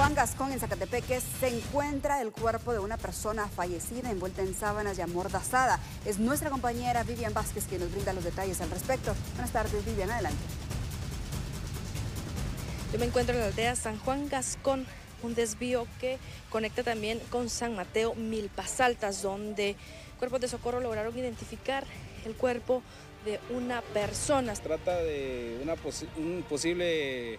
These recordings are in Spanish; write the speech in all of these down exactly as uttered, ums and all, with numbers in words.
Juan Gascón, en Zacatepeque, se encuentra el cuerpo de una persona fallecida envuelta en sábanas y amordazada. Es nuestra compañera Vivian Vázquez quien nos brinda los detalles al respecto. Buenas tardes, Vivian, adelante. Yo me encuentro en la aldea San Juan Gascón, un desvío que conecta también con San Mateo Milpas Altas, donde cuerpos de socorro lograron identificar el cuerpo de una persona. Se trata de una posi- un posible...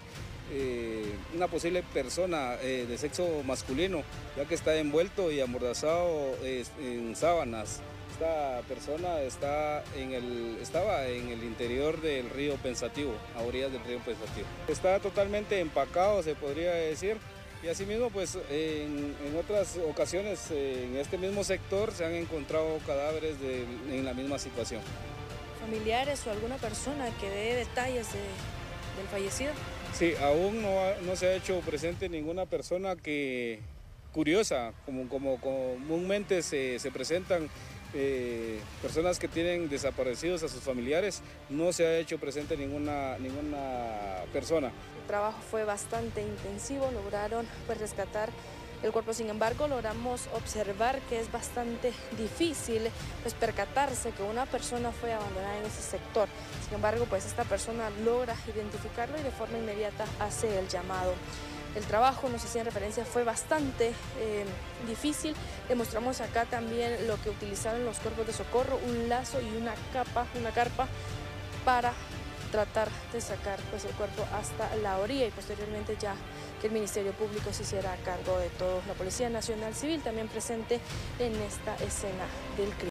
Eh, una posible persona eh, de sexo masculino, ya que está envuelto y amordazado eh, en sábanas. Esta persona está en el, estaba en el interior del río Pensativo, a orillas del río Pensativo. Está totalmente empacado, se podría decir, y asimismo pues en, en otras ocasiones eh, en este mismo sector se han encontrado cadáveres de, en la misma situación. ¿Familiares o alguna persona que dé detalles de, del fallecido? Sí, aún no, no se ha hecho presente ninguna persona que curiosa, como, como comúnmente se, se presentan eh, personas que tienen desaparecidos a sus familiares. No se ha hecho presente ninguna, ninguna persona. El trabajo fue bastante intensivo, lograron pues, rescatar el cuerpo. Sin embargo, logramos observar que es bastante difícil pues, percatarse que una persona fue abandonada en ese sector. Sin embargo, pues esta persona logra identificarlo y de forma inmediata hace el llamado. El trabajo, nos hacían referencia, fue bastante eh, difícil. Le mostramos acá también lo que utilizaron los cuerpos de socorro, un lazo y una capa, una carpa, para tratar de sacar pues, el cuerpo hasta la orilla y posteriormente ya que el Ministerio Público se hiciera cargo de todo. La Policía Nacional Civil también presente en esta escena del crimen.